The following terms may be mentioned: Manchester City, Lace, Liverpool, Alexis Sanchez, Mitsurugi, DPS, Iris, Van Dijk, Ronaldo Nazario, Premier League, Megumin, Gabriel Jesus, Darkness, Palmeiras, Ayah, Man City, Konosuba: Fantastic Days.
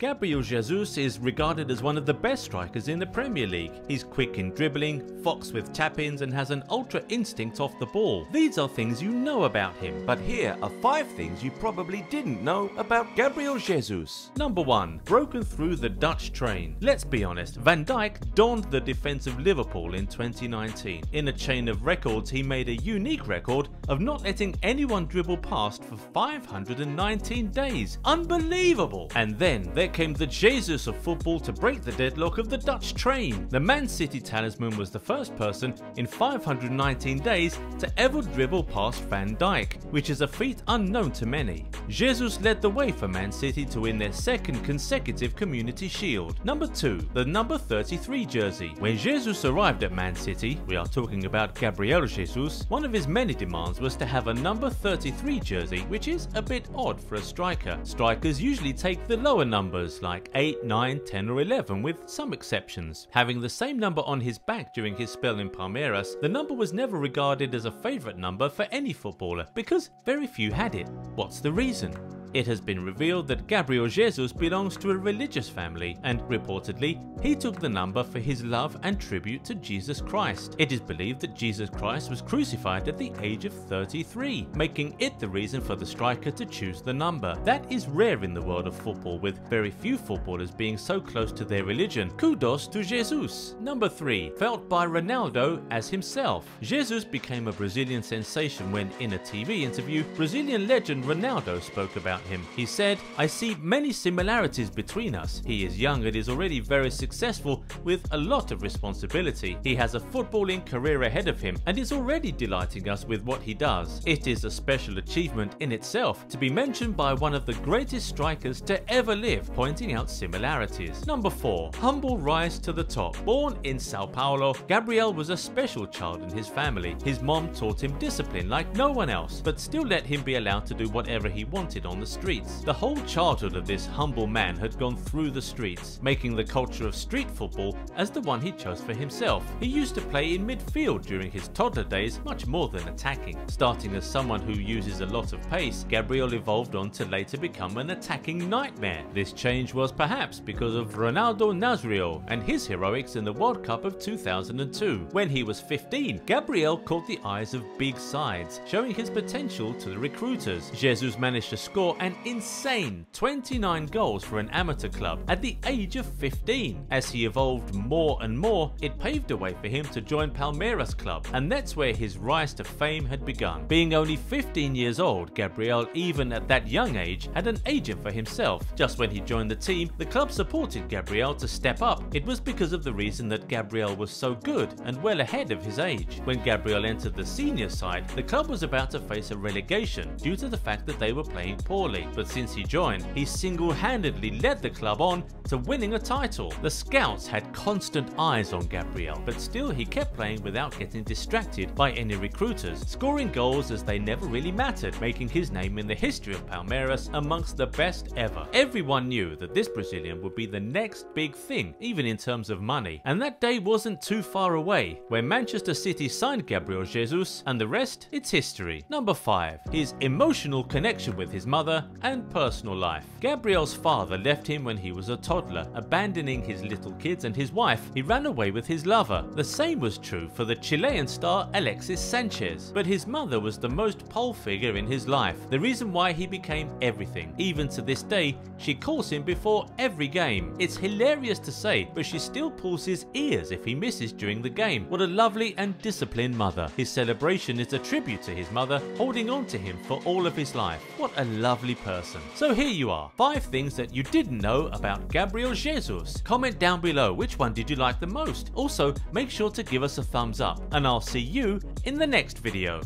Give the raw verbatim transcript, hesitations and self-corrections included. Gabriel Jesus is regarded as one of the best strikers in the Premier League. He's quick in dribbling, fox with tap-ins and has an ultra instinct off the ball. These are things you know about him. But here are five things you probably didn't know about Gabriel Jesus. Number one. Broken through the Dutch train. Let's be honest, Van Dijk donned the defence of Liverpool in twenty nineteen. In a chain of records, he made a unique record of not letting anyone dribble past for five hundred nineteen days. Unbelievable! And then there came the Jesus of football to break the deadlock of the Dutch train. The Man City talisman was the first person in five hundred nineteen days to ever dribble past Van Dijk, which is a feat unknown to many. Jesus led the way for Man City to win their second consecutive Community Shield. Number two. The number thirty-three jersey. When Jesus arrived at Man City, we are talking about Gabriel Jesus, one of his many demands was to have a number thirty-three jersey, which is a bit odd for a striker. Strikers usually take the lower number, like eight, nine, ten or eleven, with some exceptions. Having the same number on his back during his spell in Palmeiras, the number was never regarded as a favourite number for any footballer because very few had it. What's the reason? It has been revealed that Gabriel Jesus belongs to a religious family and, reportedly, he took the number for his love and tribute to Jesus Christ. It is believed that Jesus Christ was crucified at the age of thirty-three, making it the reason for the striker to choose the number. That is rare in the world of football, with very few footballers being so close to their religion. Kudos to Jesus! Number three. Felt by Ronaldo as himself. Jesus became a Brazilian sensation when, in a T V interview, Brazilian legend Ronaldo spoke about him. He said, "I see many similarities between us. He is young and is already very successful with a lot of responsibility. He has a footballing career ahead of him and is already delighting us with what he does. It is a special achievement in itself to be mentioned by one of the greatest strikers to ever live," pointing out similarities. Number four. Humble rise to the top. Born in Sao Paulo, Gabriel was a special child in his family. His mom taught him discipline like no one else, but still let him be allowed to do whatever he wanted on the streets. The whole childhood of this humble man had gone through the streets, making the culture of street football as the one he chose for himself. He used to play in midfield during his toddler days much more than attacking. Starting as someone who uses a lot of pace, Gabriel evolved on to later become an attacking nightmare. This change was perhaps because of Ronaldo Nazario and his heroics in the World Cup of two thousand two. When he was fifteen, Gabriel caught the eyes of big sides, showing his potential to the recruiters. Jesus managed to score an insane twenty-nine goals for an amateur club at the age of fifteen. As he evolved more and more, it paved the way for him to join Palmeiras club, and that's where his rise to fame had begun. Being only fifteen years old, Gabriel, even at that young age, had an agent for himself. Just when he joined the team, the club supported Gabriel to step up. It was because of the reason that Gabriel was so good and well ahead of his age. When Gabriel entered the senior side, the club was about to face a relegation due to the fact that they were playing poorly. But since he joined, he single-handedly led the club on to winning a title. The scouts had constant eyes on Gabriel, but still he kept playing without getting distracted by any recruiters, scoring goals as they never really mattered, making his name in the history of Palmeiras amongst the best ever. Everyone knew that this Brazilian would be the next big thing, even in terms of money. And that day wasn't too far away, when Manchester City signed Gabriel Jesus, and the rest, it's history. Number five. His emotional connection with his mother and personal life. Gabriel's father left him when he was a toddler, abandoning his little kids and his wife. He ran away with his lover. The same was true for the Chilean star Alexis Sanchez. But his mother was the most pole figure in his life, the reason why he became everything. Even to this day, she calls him before every game. It's hilarious to say, but she still pulls his ears if he misses during the game. What a lovely and disciplined mother. His celebration is a tribute to his mother, holding on to him for all of his life. What a lovely person. So here you are, five things that you didn't know about Gabriel Jesus. Comment down below which one did you like the most. Also, make sure to give us a thumbs up, and I'll see you in the next video.